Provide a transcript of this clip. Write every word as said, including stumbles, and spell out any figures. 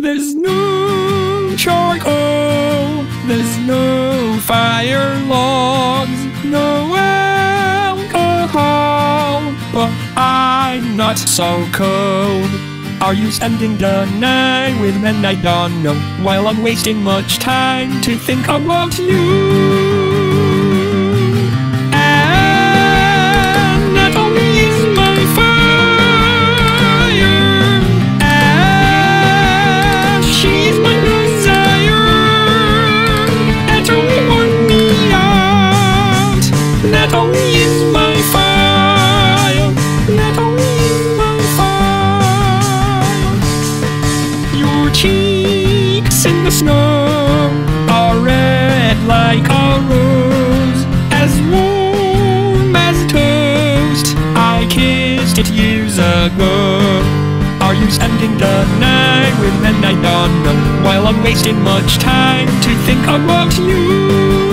There's no charcoal, there's no fire logs, no alcohol, but I'm not so cold. Are you spending the night with men I don't know, while I'm wasting much time to think about you? Natalie is my fire. Natalie is my fire. Your cheeks in the snow are red like a rose, as warm as toast. I kissed it years ago. Are you spending the night with men I don't know, while I'm wasting much time to think about you?